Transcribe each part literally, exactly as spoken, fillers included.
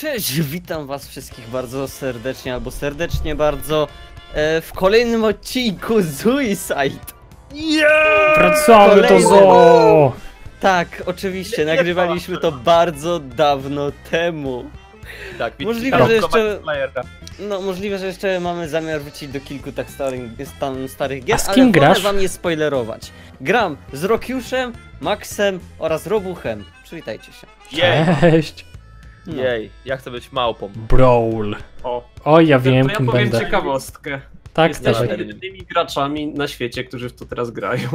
Cześć, witam was wszystkich bardzo serdecznie, albo serdecznie bardzo e, w kolejnym odcinku Zooicide. Yeah! Wracamy do zoo! Tak, oczywiście, nagrywaliśmy to bardzo dawno temu. Tak, możliwe, że jeszcze, no, możliwe, że jeszcze mamy zamiar wrócić do kilku tak starych, stan, starych gier, ale wolę wam nie spoilerować. Gram z Rockiuszem, Maxem oraz Robuchem. Przywitajcie się. Cześć! No. Jej, ja chcę być małpą. Brawl. O, o ja wiem, kim ja powiem będę. Ciekawostkę. Tak, jesteś tak. Jedynymi graczami na świecie, którzy w to teraz grają.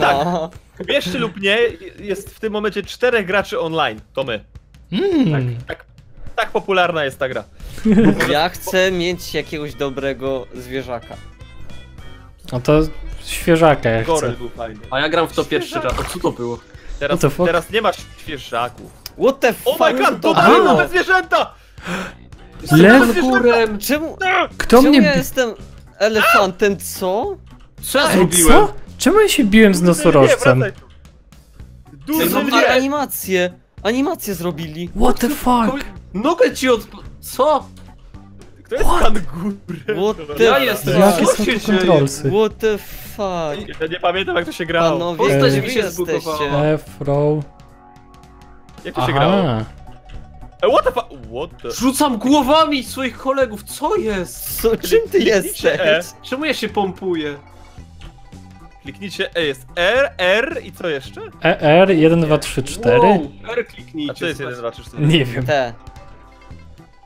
No. Tak. Wierzcie lub nie, jest w tym momencie czterech graczy online. To my. Mm. Tak, tak, tak popularna jest ta gra. Ja chcę mieć jakiegoś dobrego zwierzaka. No to świeżaka ja chcę. A ja gram w to pierwszy raz. O, co to było? Teraz, to teraz nie masz świeżaków. What the fuck? Oh my god, to były nowe zwierzęta! Lew górem! Czemu, Kto czemu mnie ja jestem elefantem, co? Co ja zrobiłem? Czemu ja się biłem z nosorożcem? Dużo mnie! Animacje! Animacje zrobili! What the fuck? Nogę ci od... co? Kto jest What? Pan górę? What the... Ja jestem! Jakie są te kontrolsy? What the fuck? Ja nie pamiętam jak to się grało. Panowie, postać mi się zbugowało. Jak to się grało? What the fuck? What the... Rzucam głowami swoich kolegów, co jest? Co, czym ty jesteś? E. Czemu ja się pompuję? Kliknijcie E, jest R, R i co jeszcze? E, R, jeden, dwa, trzy, cztery. Wow, R kliknijcie. A co jest jeden, dwa, trzy, cztery? Nie wiem. T.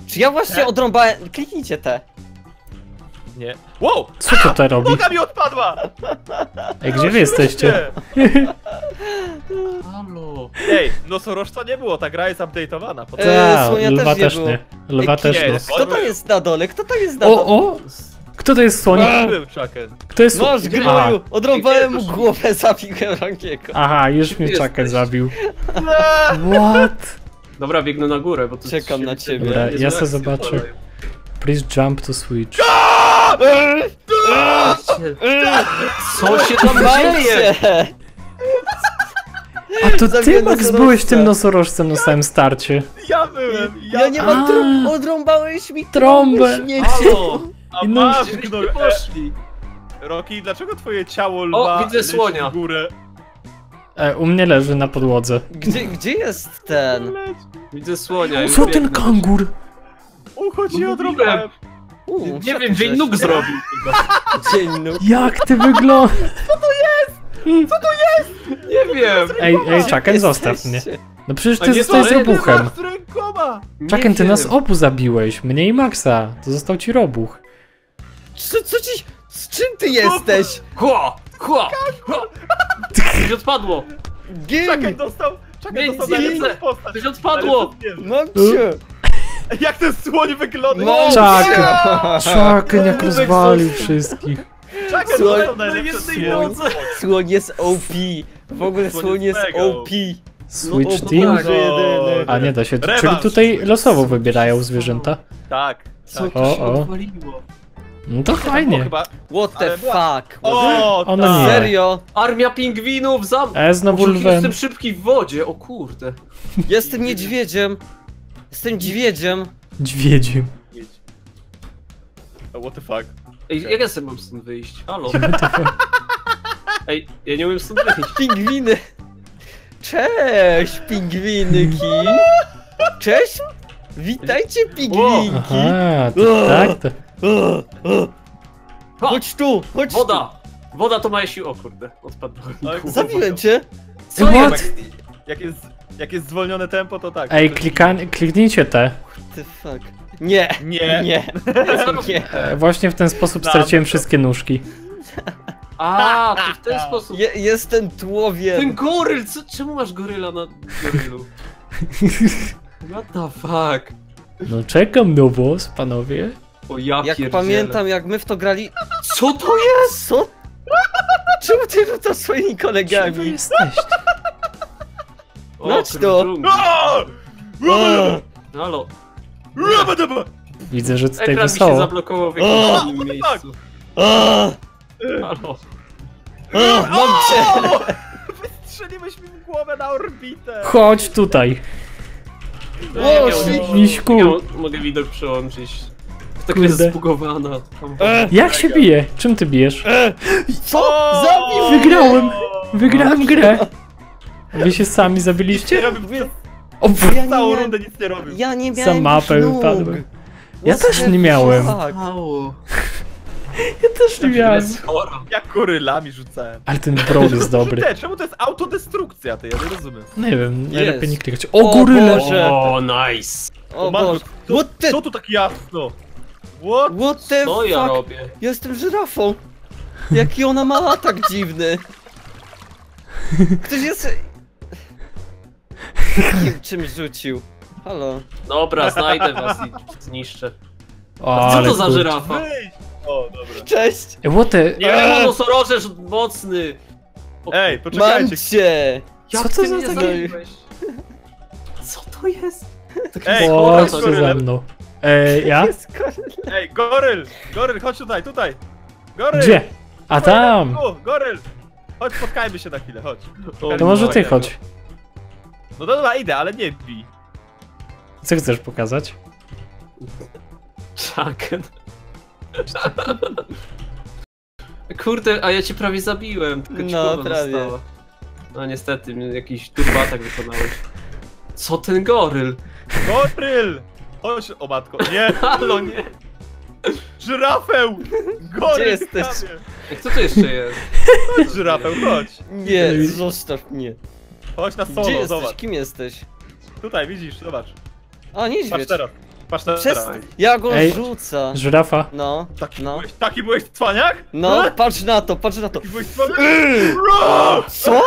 Czy ja właśnie odrąbałem... Kliknijcie T. Nie. Wow! Co to te robi? Noga mi odpadła! Ej, gdzie wy jesteście? Halo. Ej, nosorożca nie było, ta gra jest update'owana. Eee, lwa też nie. Lwa też nie. Kto to jest na dole? Kto to jest na dole? O, o! Kto to jest Słonia? Kto jest Słonia? Masz, gnoju! Odrąbałem mu głowę, zabiłem Rankiego. Aha, już mnie Chucken zabił. What? Dobra, biegnę na górę, bo tu... Czekam na ciebie. Dobra, ja se zobaczę. Please jump to switch. Co się tam dzieje? A to ty, Max, byłeś tym nosorożcem na samym starcie. Ja byłem. Ja nie mam trąb. Odrąbałeś mi trąbę. A masz, gnoju, poszli. Rocky, dlaczego twoje ciało lwa... O, widzę słonia. W górę? E, u mnie leży na podłodze. Gdzie, gdzie jest ten? Widzę słonia. Co ten kangur? Uchodzi od Robem. Nie wiem, wiem dzień nóg zrobił. Dzień nóg. Jak ty wyglądasz? Co to jest? Co to jest? Nie wiem. Ej, ej, Chucken, zostaw mnie. No przecież ty zostałeś z Robuchem. Chucken, ty nas obu zabiłeś. Mnie i Maxa. To został ci Robuch. Co, co ci... Z czym ty jesteś? Ho! Ho! Ho! Coś odpadło. Chucken dostał... Chucken dostał najlepszą postać. Coś odpadło. Mam cię. Jak ten słoń wygląda? No, Chucken! Chucken jak rozwalił wszystkich. Chucken, słoń jest Słoń jest O P. W ogóle słoń jest O P. Switch team? A nie da się. Czyli tutaj losowo wybierają zwierzęta? Tak. Co to się odwaliło? No to fajnie. What the fuck? O, serio? Armia pingwinów za... E, znowu lwem. Jestem szybki w wodzie, o kurde. Jestem niedźwiedziem. Jestem dźwiedziem. Dźwiedziem. Oh, what the fuck? Ej, jak ja sobie mam stąd wyjść? Halo. Ej, ja nie umiem stąd wyjść. Pingwiny. Cześć, pingwinki. Cześć. Witajcie, pingwinki. Aha, to tak to. Chodź tu, chodź. Woda. Woda to ma siłę. O kurde, odpadłem. Zabiłem cię. Co? Jak jest... Jak jest zwolnione tempo, to tak. Ej, klikan... kliknijcie te. What the fuck. Nie, nie, nie. nie. E, właśnie w ten sposób straciłem wszystkie nóżki. A, to w ten sposób. Je, jestem człowiek. Ten goryl, co? Czemu masz goryla na gorylu? What the fuck? No czekam na was, panowie. O ja pierdzielę. Jak pamiętam, jak my w to grali... Co to jest? Co? Czemu ty był to swoimi kolegami? Czemu jesteście? Chodź to! Halo! Widzę, że tutaj wesoło. Ekran się zablokował w jakimś miejscu. Halo! Mam cię! Wystrzeliłeś mi w głowę na orbitę! Chodź tutaj! O, Miśku! Mogę widok przełączyć. Tak jest zbugowana. Jak się bije? Czym ty bijesz? Co? Zabij! Wygrałem! Wygrałem grę! Wy się sami zabiliście? O, ja całą rundę nic nie robił. Ja nie miałem. Za mapę wypadłem. Ja też nie miałem. Ja też nie miałem. Ja korylami rzucałem. Ale ten brod jest dobry. Czemu to jest autodestrukcja? To ja nie rozumiem. Nie wiem, najlepiej nie klikać. O, goryle! O, nice! O Boże! Co tu tak jasno? What? What the fuck? Ja robię? Ja jestem żyrafą. Jaki ona ma atak dziwny. Ktoś jest... Kim czymś rzucił? Halo? Dobra, znajdę was i zniszczę. O, co to za kurczę. Żyrafa? O, dobra. Cześć! What the... Nie wiem, nosorożec mocny! O, ej, poczekajcie! Mam cię. Co to za taki... Co to jest? Taki ej, chodź ze mną. Ej, ja? Ej, goryl! Goryl, chodź tutaj, tutaj! Goryl! Gdzie? A tam! Tu, goryl! Chodź, spotkajmy się na chwilę, chodź. O, to może ty chodź. No dobra, idę, ale nie bij. Co chcesz pokazać? Chucken. Kurde, a ja cię prawie zabiłem, tylko ci no, prawie. Została. No niestety, jakiś turbatak wykonałeś. Co ten goryl? Goryl! Chodź, o matko, nie! Halo, nie! Żyrafę! Goryl! Gdzie jesteś? Co tu jeszcze jest? Chodź, żyrafę, chodź! Nie, zostaw mnie. Chodź na solo, gdzie zobacz. Jesteś? Kim jesteś? Tutaj, widzisz, zobacz. A, niedźwiedź. Patrz teraz, patrz teraz. Przez... Ja go ej, rzucę. Żyrafa. No, taki no. Byłeś, taki byłeś cwaniak? No, no, patrz na to, patrz na to. Taki byłeś cwaniak? Co?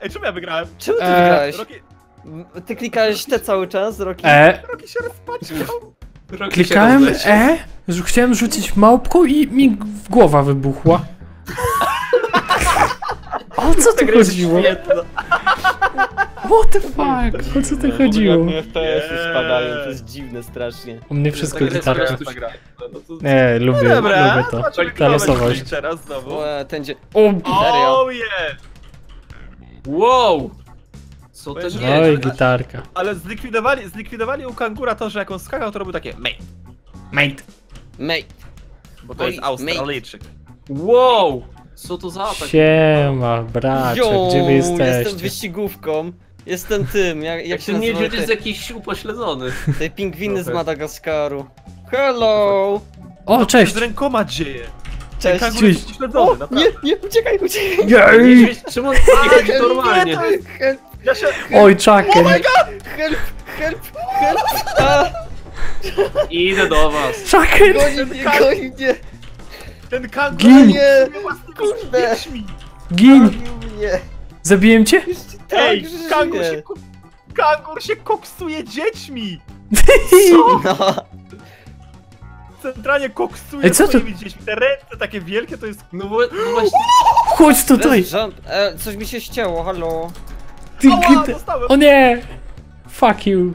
Ej, czemu ja wygrałem? Czemu ty e... wygrałeś? Rocky... Ty klikałeś te cały czas, Rocky? E... Rocky się rozpaczkał. Klikałem E, chciałem rzucić małpką i mi głowa wybuchła. O co tu chodziło? What the fuck? O co ty chodziło? F P S-y spadają, to jest dziwne strasznie. U mnie wszystko wystarczy. Nie, lubię, no dobra, lubię to. Ta losowość. O, ten dzie... O, oh, yeah. Wow! Co to jest? Oj, gitarka. Ale zlikwidowali, zlikwidowali u kangura to, że jak on skakał, to robił takie mate. Mate. Mate. Bo to oj, jest Australijczyk. Wow! Co to za atak? Siema, bracie, yo, gdzie wy jesteście? Jestem wyścigówką. Jestem tym, jak, jak, jak się nie wiedzieć, jest jakiś upośledzony. Te pingwiny no, z Madagaskaru. Hello! O, cześć! Co z rękoma dzieje? Cześć! Cześć. Jest upośledzony, o, naprawdę. Nie, nie, uciekaj, uciekaj! Jej! Czemu on chodzi normalnie? Ja się... Oj, Chucken! Oh my god! Help, help, help! A. Idę do was! Chucken! Goni mnie, goni mnie! Ten kangur nie! Kurde! Gin! Zabiłem cię? Tak, ej, kangur się, kangur się koksuje dziećmi! Co? No. Centralnie koksuje ej, co swoimi dziećmi. Te ręce takie wielkie to jest... No, no właśnie... Chodź tutaj! E, coś mi się ścięło, halo? Ty, oła, ty... O nie! Fuck you!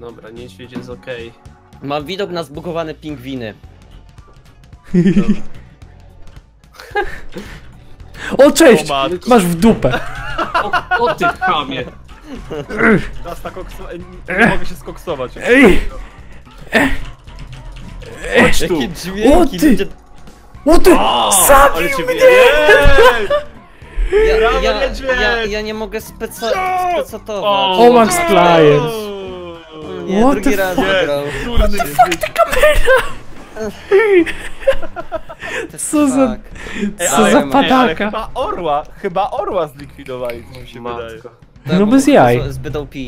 Dobra, niedźwiedź jest okej. Okay. Mam widok na zbugowane pingwiny. O, cześć! O, masz w dupę. O, o ty chamie. Nie mogę się skoksować. Ej! Chodź tu! Jakie dźwięki, o ty! Ludzie... O ty! Zabił mnie! Ja, ja, ja, ja nie mogę specatować. O, o Maxplaier. Nie, what drugi the raz fuck? What the fuck ta kamera! Co za... Co za padaka? Chyba orła, chyba orła zlikwidowali, co mi się wydaje. No bez jaj. Zbyt O P.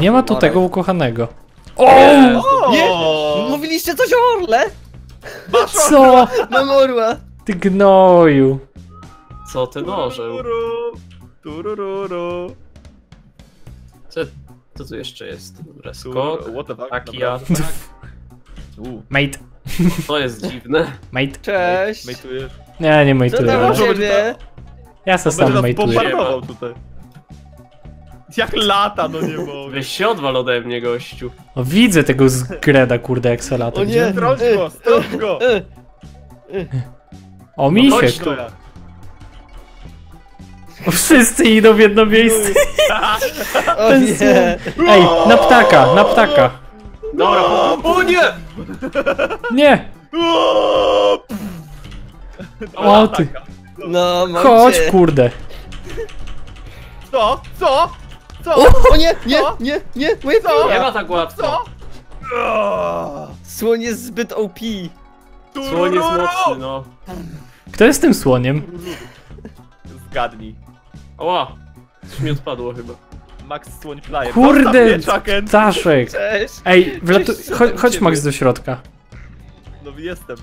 Nie ma tu tego ukochanego. O! Mówiliście coś o orle? Co? Mam orła. Ty gnoju. Co ty nożył? Turururu. Co? Co tu jeszcze jest? Dobra, skok, takia. Mate. To jest dziwne. Mate. Cześć. Mateujesz? Nie, nie mateujesz. Ja se sam mateujesz. Jak lata, no nie mogę. Weź się odwal ode mnie, gościu. O, widzę tego zgreda, kurde, jak se lata. O nie, strąć go, strąć go. O, misiek. Bo wszyscy idą w jedno miejsce. Ten słup. Ej, na ptaka, na ptaka. Dobra, o nie! Nie! O ty. No, chodź, kurde. Co? Co? Co? O nie, nie, nie, nie, moje co? Nie ma tak łatwo. Słoń jest zbyt O P. Słoń jest mocny, no. Kto jest tym słoniem? Zgadnij. Oła! Coś mi odpadło chyba. Max Słońplayer. Kurde! Ptaszek! Cześć! Ej, wlatu... Cho chodź Max do środka. No jestem.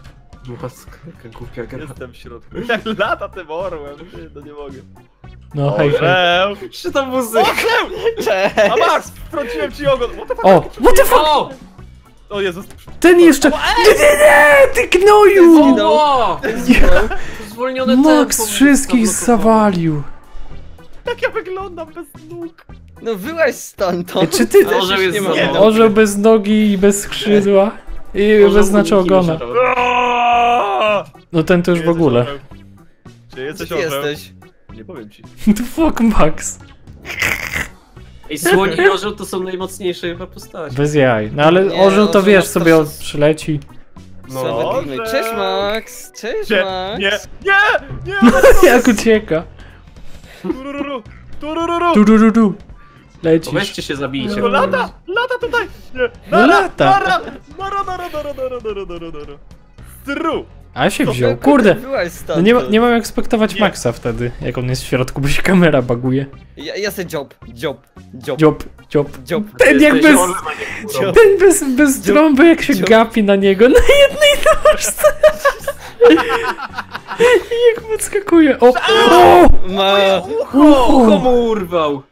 Jestem w środku. Jak lata tym orłem, no nie mogę. No hej, hej. Czy ta muzyka? Cześć! A Max, wtrąciłem ci ogon. O! What the fuck? O Jezus. Ten jeszcze... Nie, nie, nie! Ty gnoju! Max wszystkich zawalił. Tak ja wyglądam bez nóg. No wyłaź stąd to. Czy ty też nie orzeł bez nogi i bez skrzydła. I bez znaczy ogona. No ten to już w ogóle. Czy jesteś jesteś? Nie powiem ci. The fuck Max. Ej, słoń i orzeł to są najmocniejsze chyba postaci. Bez jaj. No ale nie, orzeł to wiesz, sobie to... przyleci. No. Cześć Max! Cześć Cie Max! Nie! Nie! Nie! Jak ucieka! Turururu! Turururu! Turururu! Lecisz. To weźcie się zabijcie. No, lata! Lata tutaj! Nie! Nara, lata! Nara! Nara, nara, nara, nara, nara, nara. Stru! A się wziął, kurde! No nie, ma, nie mam jak spektować Maxa wtedy, jak on jest w środku, bo się kamera baguje. Ja, ja se dziob, dziob, dziob, dziob, dziob, dziob. Ten jak bez, ten bez, bez trąby jak się dziob. Gapi na niego, na jednej nożce! I jak podskakuje, o! O! Ma! Ucho mu urwał!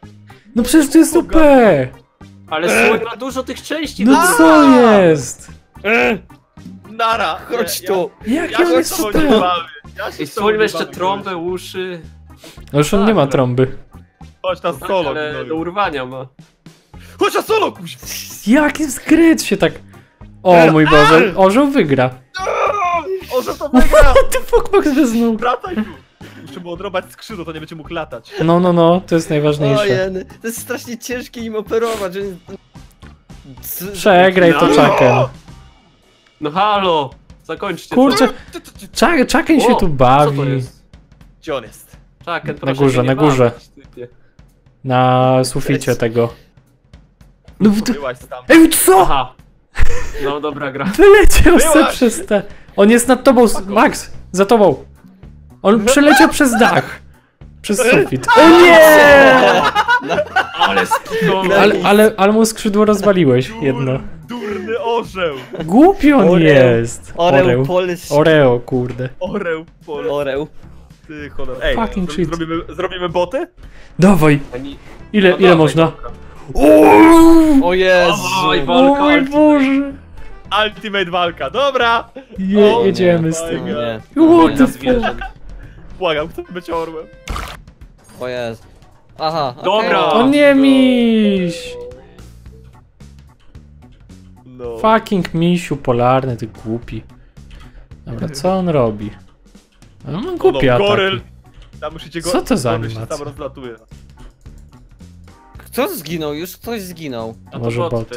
No przecież to jest O P! Ale słoń ma dużo tych części! No co jest? Nara! Chodź ja, tu! Ja, jak ja się to nie bawię! Ja się I słoń ma jeszcze trąbę, uszy... No już on tak, nie ma trąby. Chodź na solo, no, ale do urwania ma. Chodź na solo, kuś! Jaki skryt się tak... O mój Boże, orzeł wygra. Orzeł to wygra! Ty fuck Max bez nóg! Wracaj tu! Musimy odrobać skrzydło, to nie będzie mógł latać. No, no, no, to jest najważniejsze. To jest strasznie ciężkie im operować, że... Przegraj to Chucken. No halo! Zakończcie. Kurczę! Chucken się tu bawi. Co to jest? Gdzie on jest? Chucken, proszę, na górze, na górze. Bawić, na suficie Cześć. Tego. No w... Ej, co? Aha. No dobra gra. Wyleciał se przez te... On jest nad tobą, Max! Za tobą! On przeleciał przez dach. Przez sufit. O nie! Ale skidone! Ale, ale, ale mu skrzydło rozwaliłeś jedno. Durny orzeł! Głupi on oreo. Jest! Oreo, polski. Oreo, kurde. Oreo, polski. Oreo. Ty cholera. Ej, fucking shit. Zrobimy, zrobimy boty? Dawaj! Ile, no ile dawaj, można? Uuuu! O Jezu! Dawaj, walka, o mój Boże! Ultimate walka, dobra! Je, o, jedziemy z tym. Błagam, kto będzie orłem? O Jezu. Aha, okay. Dobra! O nie miś! No. Fucking misiu polarny, ty głupi. Dobra, co on robi? On głupi no, no, goryl. Tam musicie go... Co to za animacja? Tam rozlatuje. Kto zginął? Już ktoś zginął. A to może bot. bot.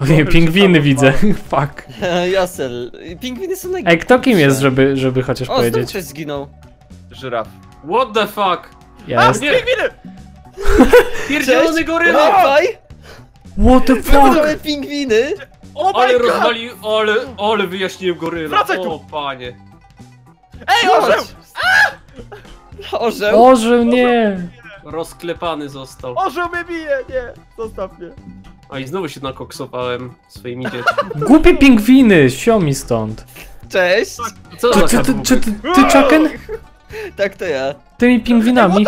O nie, pingwiny widzę. Fuck. Jasel. Pingwiny są najgorsze. Ej, kto kim jest, żeby, żeby chociaż o, powiedzieć? O, ktoś zginął. Żyraf. What the fuck? Yes. A, nie, pingwiny! Pierdzielony goryla! What the fuck? Mamy pingwiny! Oh ale rozwali, ale, ale wyjaśniłem goryla. Wracaj tu! O panie. Ej, orzeł! A! Orzeł? Orzeł nie! Rozklepany został. Orzeł mnie bije, nie! Zostaw mnie. A i znowu się nakoksowałem swoimi dziećmi. Głupie pingwiny, siomi stąd. Cześć! Co to ty, ty, ty, ty, ty Chucken? Tak to ja. Tymi pingwinami.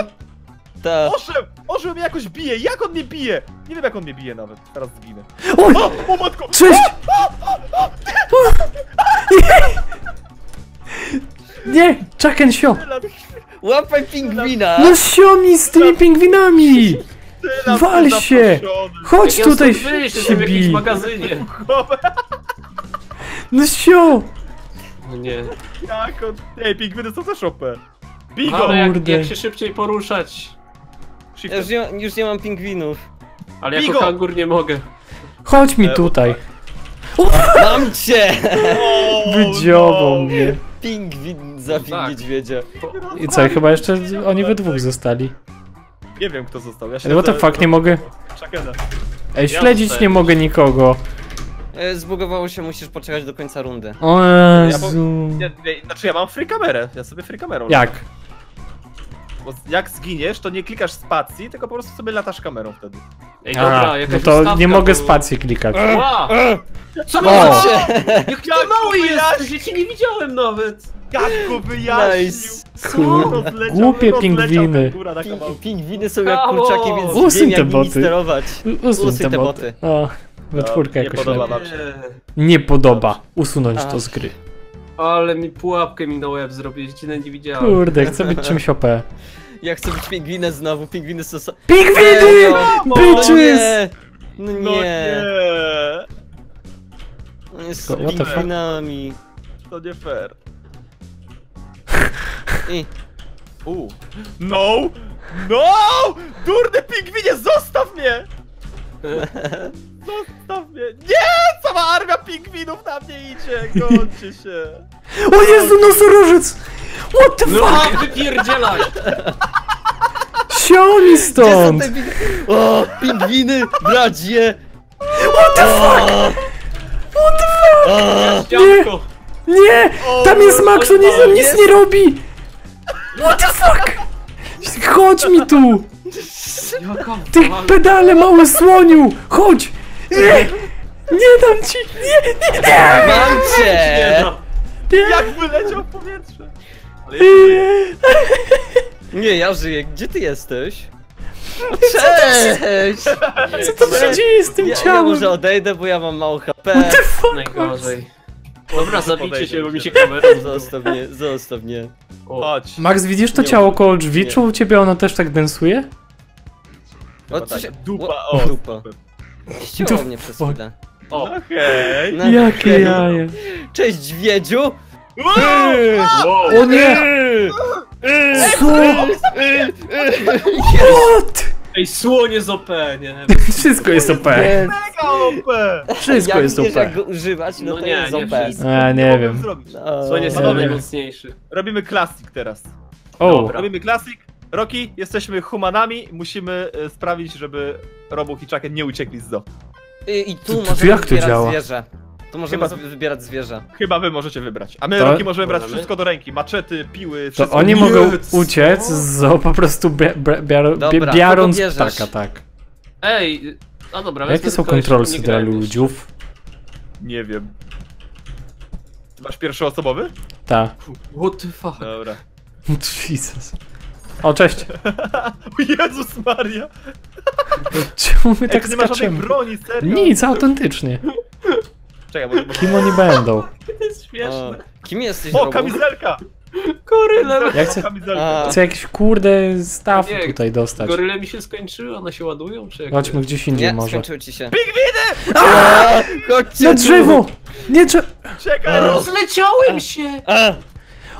Ta. Orzeł! Orzeł mnie jakoś bije! Jak on mnie bije? Nie wiem jak on mnie bije nawet. Teraz zginę. Oj! O, o matko! Cześć! O, o, o, o. Nie! Nie! Chucken sio! Łapaj pingwina! No sio mi z tymi pingwinami! Wal się! Chodź tutaj się bij! W magazynie! No sio! Nie. Jak on... Ej, pingwiny są też O P. Bigo! Ale jak, jak się szybciej poruszać? Ja już, nie, już nie mam pingwinów. Ale jako kangur nie mogę. Chodź mi tutaj. Mam cię! Wydziobą mnie. Pingwin zabił niedźwiedzia. I co, chyba jeszcze oni we dwóch zostali. Nie wiem kto został, ja się... What the fuck, nie mogę... Ej, śledzić nie mogę nikogo. Zbugowało się, musisz poczekać do końca rundy. O Jezu. Ja, ja, ja, znaczy ja mam free kamerę, ja sobie free kamerą. Jak? Bo jak zginiesz, to nie klikasz spacji, tylko po prostu sobie latasz kamerą wtedy. Ej, dobra, aha, no to nie mogę spacji klikać. Wow. Co masz? Jak mały jest, że cię nie widziałem nawet. Gadku wyjaśnił. Nice. Kur... Głupie pingwiny. Ping, pingwiny są jak kurczaki, więc usuń wiem, te boty. sterować. Usuń, Usuń te, te boty. boty. O. We czwórkę jakoś podoba nie. nie podoba usunąć Ach. to z gry. Ale mi pułapkę mi na łeb zrobić, dziwne nie widziałem. Kurde, chcę być czymś O P. Ja chcę być pingwinem znowu, pingwiny są... So... Pingwiny! Bitches! No nie! No nie! No nie. Z pingwinami. To nie fair. I. U. No! No! Durny pingwinie, zostaw mnie! Zostaw mnie! Nie! Cała armia pingwinów na mnie idzie! Gońcie się! O Jezu, nosorożec! What the no, fuck! No wypierdzielaj! Sioni stąd! Gdzie są te pingwiny? O, pingwiny, bradzie! What the fuck! What the fuck! Nie! Nie! Tam jest Max, on nic, on nic nie robi! What the fuck! Chodź mi tu! Ty pedale, mały słoniu! Chodź! Nie! Nie dam ci! Nie! Nie! Nie! Mam cię! Nie! Jak wyleciał w powietrze! Ale ja żyję. Nie, ja żyję. Gdzie ty jesteś? Cześć! Co to się dzieje z tym ciałem? Ja może odejdę, bo ja mam mało H P. What the fuck? Najgorzej. Dobra, zabijcie się, bo mi się kamerą. Zostaw mnie, zostaw mnie. Chodź. Max, widzisz to ciało koło drzwi? Czy u ciebie ono też tak densuje? O, co się... Dupa, o, dupa. Ściąło mnie przez chwilę. O, hej! Jakie jaje! Cześć, dźwiedziu! O nie! Co? What? Ej, słonie z O P, nie wiem. Wszystko jest O P. Mega O P! Wszystko jest O P. Jak go używać, no to jest O P. A, nie wiem. Słonie jest najmocniejszy. Robimy klasik teraz. O! Robimy klasik. Rocky, jesteśmy humanami, musimy sprawić, żeby Robu i Chucken nie uciekli z zoo. I, i tu to, możemy jak wybierać to działa? zwierzę. Tu możemy Chyba... wybierać zwierzę. Chyba wy możecie wybrać. A my, to... Rocky, możemy brać wszystko do ręki. Maczety, piły, wszystko. To oni Nic. mogą uciec z zoo po prostu biorąc ptaka, tak. Ej, a dobra. Jakie są kontrolsy dla ludziów? Nie wiem. Masz pierwszoosobowy? Tak. What the fuck? Dobra. Jesus. O, cześć! O Jezus Maria! Czemu my tak skaczemy? Broni, serio? Nic, autentycznie. Czekaj, bo... Kim oni będą? To jest śmieszne. A, kim jesteś, O, Robu? Kamizelka! Goryla! Ja chcę, chcę jakiś kurde staw tutaj dostać. Goryle mi się skończyły, one się ładują, czy jak... Chodźmy gdzieś indziej, może. Nie, skończyły ci się. Pingwiny! Aaaa! Chodźcie! Na drzewo! Nie drzewo! Czekaj! Rozleciałem się! A.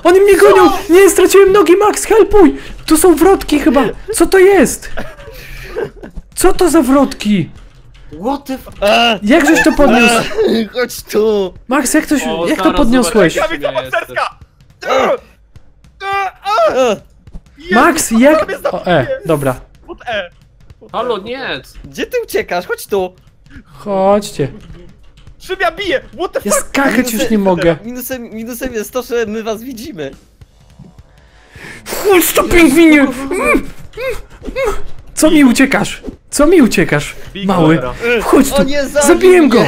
Oni mnie gonią! Nie, straciłem nogi, Max, helpuj! Tu są wrotki chyba! Co to jest? Co to za wrotki? What the f... Jakżeś to podniósł? Chodź tu! Max, jak, ktoś, o, jak to podniosłeś? Max, jak... O, e, dobra. Halo, nie! Gdzie ty uciekasz? Chodź tu! Chodźcie. Czym ja biję? What the fuck? Ja skakać już nie mogę. Minusem, minusem jest to, że my was widzimy. Chodź to, pingwinie! Co mi uciekasz? Co mi uciekasz? Mały. Chodź tu. Zabiłem go!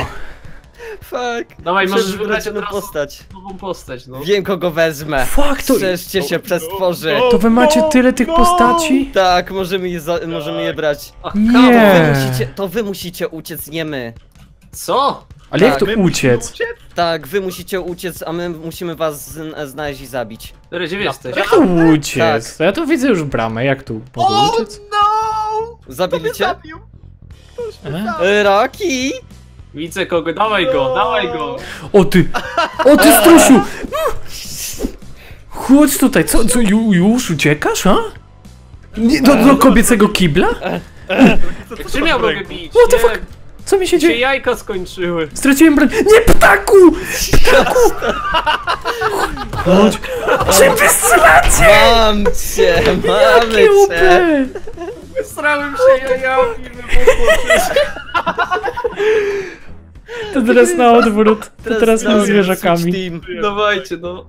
Fuck. Dawaj, możesz wybrać od razu postać. Nową postać, no. Wiem, kogo wezmę. Fuck, to... Przeszcie się przestworzy. To wy macie tyle tych postaci? Tak, możemy je, za... możemy je brać. Nie. To wy musicie uciec, nie my. Co? Ale tak, jak to uciec? uciec? Tak, wy musicie uciec, a my musimy was zn znaleźć i zabić. Gdzie no, jesteś? Jak to uciec? Tak. Ja tu widzę już bramę, jak tu mogę uciec? Oh no! Zabiliście? E? Rocky! Widzę kogo, dawaj go, no. dawaj go! O ty! O ty, strusiu! Chodź tutaj, co, co ju, już uciekasz, a? Nie, do, do kobiecego kibla? Czym ja mogę bić? What the fuck? Co mi się dzieje? Jajka skończyły. Straciłem broń. Nie, ptaku! Ptaku! Chodź. Czym wy strzelacie? Mam cię, mamy cię. Wysrałem się jajami i wybuchło To teraz na odwrót. To teraz na zwierzakami. Dawajcie, no.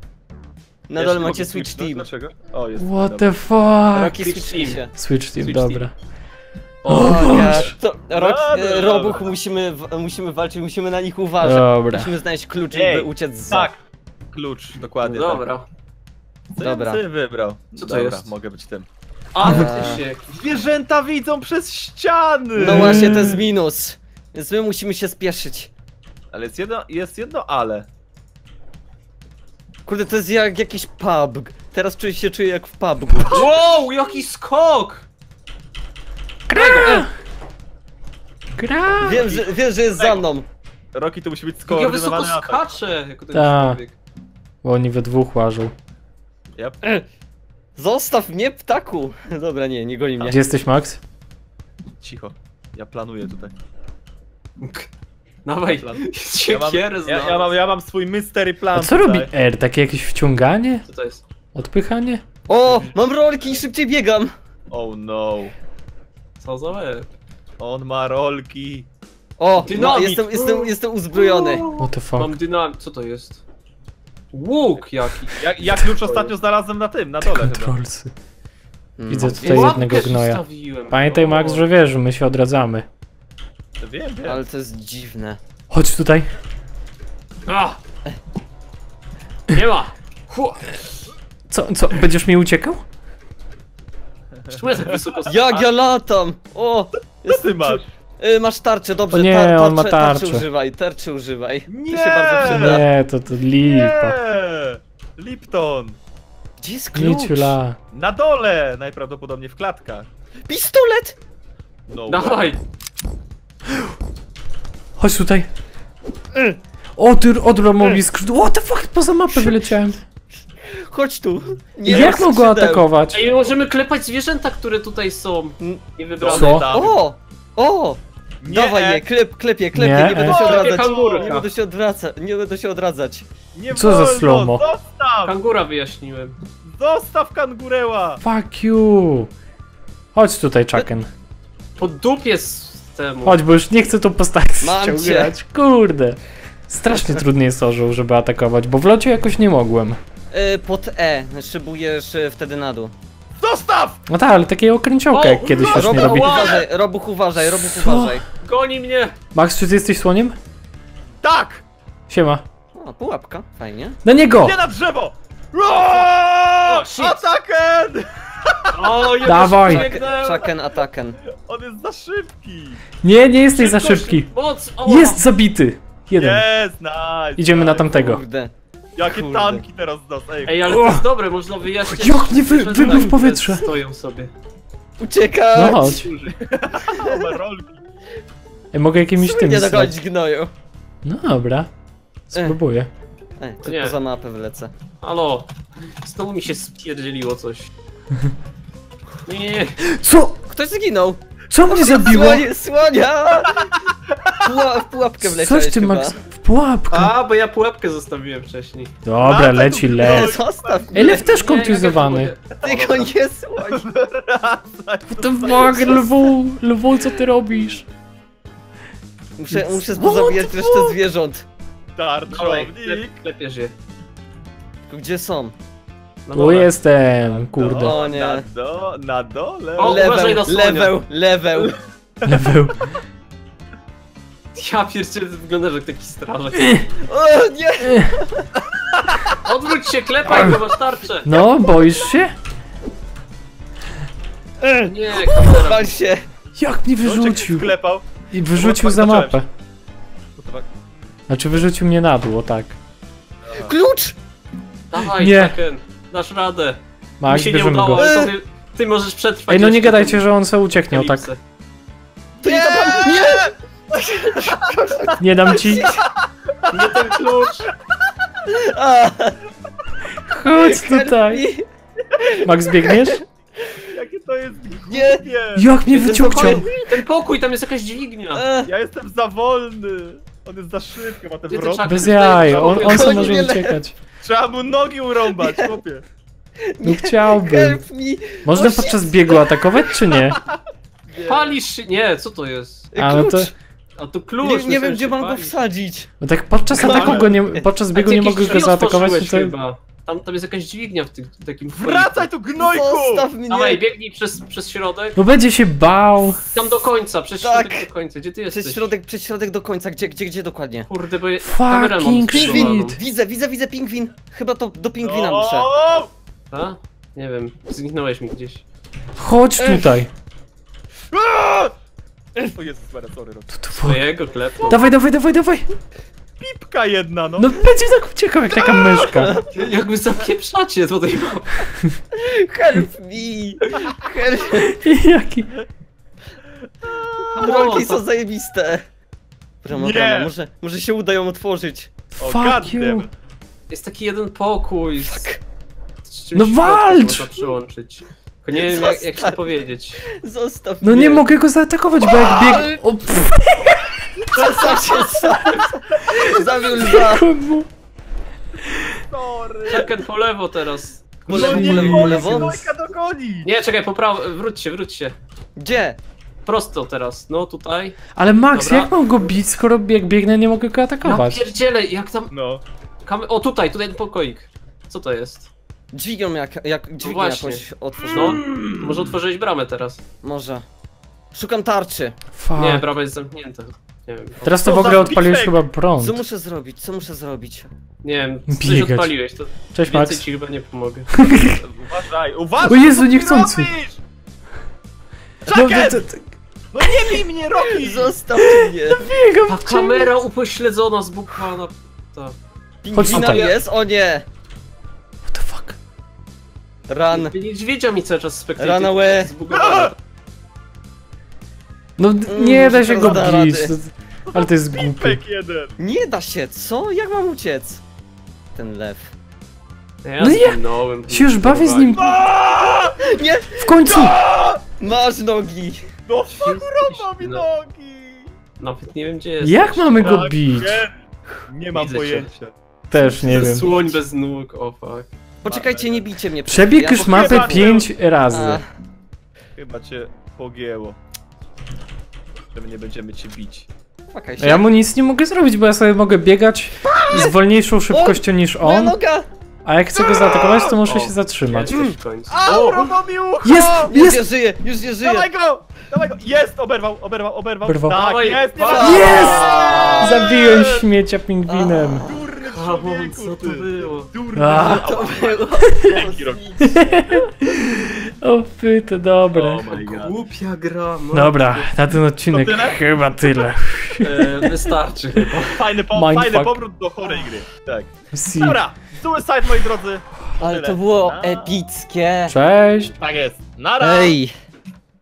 Na dole macie Switch Team. Dlaczego? O, jest. What the fuck? Rocky Switch Team. Switch Team, dobra. O, to Rob, Robuch musimy, musimy walczyć, musimy na nich uważać. Dobra. Musimy znaleźć klucz, żeby uciec z... Tak, klucz, dokładnie. Dobra. Tak. Co dobra. Ja wybrał? Co to dobra, jest? Mogę być tym. A, faktycznie. Zwierzęta widzą przez ściany! No właśnie, to jest minus. Więc my musimy się spieszyć. Ale jest jedno, jest jedno ale. Kurde, to jest jak jakiś pub. Teraz czuję się czuję jak w pub. Wow, jaki skok! Gra! Gra! Wiem, że, wiem, że jest za mną. Rocky to musi być skoro. Ja wysoko skaczę, jako ten człowiek. Bo oni we dwóch łażą. Yep. Zostaw mnie, ptaku! Dobra, nie, nie goni mnie. Gdzie jesteś, Max? Cicho, ja planuję tutaj. Dawaj, ja mam, ja, ja, mam, ja mam swój mystery plan. A co robi R? Takie jakieś wciąganie? Co to jest? Odpychanie? O, mam rolki i szybciej biegam. Oh no. Co za łeb? On ma rolki. O, no, jestem, jestem, jestem uzbrojony. What the fuck? Mam dynamit. Co to jest? Łuk jaki. Ja, ja klucz ostatnio znalazłem na tym, na dole. Kontrolcy. Hmm. Widzę tutaj ja jednego gnoja. Pamiętaj, Max, że wiesz, że my się odradzamy. To wiem, wiem. Ale to jest dziwne. Chodź tutaj. A! Nie ma. Co, co? Będziesz mi uciekał? Jak ja latam! O! Jest ty masz! Y, masz tarczę, dobrze, o nie, tar tarczę, on ma tarczę. Tarczę używaj, tarczę używaj. Nie! To się bardzo przyda. Nie, to, to lipa. Nie. Lipton! Gdzie jest klucz? Niciula. Na dole, najprawdopodobniej w klatkach. Pistolet! No dawaj! Chodź tutaj. O, ty odra mówi skrzydło. What the fuck, poza mapę wyleciałem. Chodź tu. Nie jak mogą atakować? Ej, możemy klepać zwierzęta, które tutaj są. Nie wybrane. Co? O! O! Nie. Dawaj je, klep, klepie, klepie, nie, nie będę się odradzać. Nie będę się odradzać. Nie będę się odradzać. Nie co wolno, za slomo? Zostaw! Kangura wyjaśniłem. Zostaw kangureła! Fuck you! Chodź tutaj, Chucken. Po dupie z temu. Chodź, bo już nie chcę tą postać ściągać. Kurde. Strasznie trudniej jest orzeł, żeby atakować, bo w locie jakoś nie mogłem. Pod E, szybujesz wtedy na dół. Zostaw! No tak, ale takie okręciołka jak kiedyś no, już Robuch, nie robi. Uważaj, Robuch uważaj, Robuch Co? uważaj. Goni mnie! Max, czy ty jesteś słoniem? Tak! Siema. O, pułapka, fajnie. Na niego! Nie na drzewo! Roooo! Ataken! O, ja dawaj! Chucken, ataken. On jest za szybki! Nie, nie jesteś za szybki! Jest zabity! Jeden. Jest, nice, idziemy na tamtego. Kurde. Jakie Kurde. tanki teraz do nas, ej. Ej, ale to jest dobre, można wyjaśnić. Jak nie wy, wybił w powietrze? Stoją sobie. Uciekać! No chodź. Ej, mogę jakimś tym nie dogodzić gnoju. No dobra. Spróbuję. Ej, to nie. Poza mapę wylecę. Halo. Znowu mi się spierdzieliło coś. Nie, nie, nie. Co? Ktoś zginął. Co mnie zabiło? Słonia! Słonia. Pula, w pułapkę wleciałeś. Coś ty, Max, w pułapkę. A, bo ja pułapkę zostawiłem wcześniej. Dobra, no, leci lew. Ej, lew też kontuzjowany. Tylko nie słoń. To fuck, lwu, lwu, co ty robisz? Muszę, muszę zabijać resztę zwierząt. Tarczownik. Klepiesz je. Gdzie są? No tu dobra. Jestem, kurde. O nie. Na, do, na dole. O, leweł, leweł, leweł. Leweł. Ja pierdzielę, wyglądasz jak taki strażak. O nie! Odwróć się, klepaj, bo masz tarczę. No, boisz się? Nie, klepaj się. Jak mnie wyrzucił? I wyrzucił za mapę. Znaczy wyrzucił mnie na dół, tak. Klucz! Dawaj, nie. Dasz radę. Max, mi się nie udało, ale ty, ty możesz przetrwać. Ej, no nie gadajcie, tym, że on se ucieknie, tak. To nie! Nie! Nie dam ci. Nie ten klucz. Chodź tutaj. Max, biegniesz? Jakie to jest głupie. Jak mnie wyciągnął? Ten pokój, tam jest jakaś dźwignia. Ja jestem za wolny. On jest za szybko, ma te wroty. Bez jaj, on, on sam może uciekać. Trzeba mu nogi urąbać, chłopie. Nie chciałbym. Można podczas biegu atakować, czy nie? Palisz się... Nie, co to jest? A, no to... A to klucz. Nie, nie wiem, gdzie mam go wsadzić. No tak podczas ataku go nie... Podczas biegu nie mogę go zaatakować. Tam, tam jest jakaś dźwignia w tym takim... Wracaj tu, gnojku! Zostaw mnie! Dawaj, biegnij przez, przez środek. No będzie się bał. Tam do końca, przez tak. środek do końca. Gdzie ty jesteś? Przez środek, przez środek do końca. Gdzie, gdzie, gdzie dokładnie? Kurde, bo... Je... Fucking shit! Widzę, widzę, widzę pingwin. Chyba to do pingwina muszę. O! A? Nie wiem. Zniknąłeś mi gdzieś. Chodź Ech. tutaj. O Jezus, Mara, sorry. Twojego klepu. Dawaj, dawaj, dawaj, dawaj! Pipka jedna, no! No będzie tak uciekał jak taka myszka! Jakby zapieprzacie to tej mapy! Help me! Help me! Jaki... Rolki są zajebiste! Nie! Może, może się uda ją otworzyć! O, fuck you! Jest taki jeden pokój! Fuck. No walcz! Można przyłączyć. Nie wiem jak, jak się powiedzieć. Zostaw mnie. No nie mogę go zaatakować, bo jak bieg... O, Zostaw się sam! Zabił lwa! Chucken po lewo teraz. Po lewo, po lewo, po lewo. Nie, czekaj, po prawo, wróć się, wróć się. Gdzie? Prosto teraz, no tutaj. Ale Max, Dobra. jak mam go bić, skoro jak biegnę, nie mogę go atakować? No pierdziele, jak tam... No. Kam... O, tutaj, tutaj ten pokoik. Co to jest? Dźwignią jak, jak dźwignią no jakoś otworzyłem. No, mm. może otworzyłeś bramę teraz. Może. Szukam tarczy. Fuck. Nie, brama jest zamknięta. Nie wiem. Teraz to w ogóle odpaliłeś chyba prąd. Co muszę zrobić? Co muszę zrobić? Nie wiem, coś odpaliłeś, to Cześć, więcej Max. ci chyba nie pomogę. Uważaj, uważaj! O Jezu, niechcący! Chucken! No nie bij mnie, Rocky! Zostaw mnie! Ta kamera upośledzona z bukwana. Ta... Pingwina jest? O nie! Run. Niedźwiedzia mi cały czas spektakl. Run away. No nie mm, da się go bić. Ale to jest głupie. Nie da się, co? Jak mam uciec? Ten lew. Ja no ja się już bawię z nim. Aaaa! Nie! W końcu! Aaaa! Masz nogi. No robi nogi. Nawet nie wiem gdzie jest. Jak mamy go tak, bić? Nie, nie mam Widzę pojęcia. Się. Też nie wiem. Słoń bez nóg, o fuck. Poczekajcie, nie bijcie mnie. Przebieg ja już mapę pięć razy. A. Chyba cię pogięło. Że my nie będziemy cię bić. A ja mu nic nie mogę zrobić, bo ja sobie mogę biegać z wolniejszą szybkością niż on. A jak chcę go zaatakować, to muszę o, się zatrzymać. O, robo mi ucho! Jest, jest! Już nie żyje, już nie żyje! Dawaj go! Dawaj go! Jest! Oberwał, oberwał, oberwał! Oberwał. Tak, Dawaj. jest! Jest! Zabiłem śmiecia pingwinem. Człowieku, co to było? Durna, to było. O fy, to dobre. Głupia gra. Dobra, na ten odcinek tyle? chyba tyle. E, wystarczy chyba. Fajny, po, fajny powrót do chorej gry. Tak. Si. Dobra, Zooicide moi drodzy. Ale to było epickie. Cześć. Tak jest. Na razie.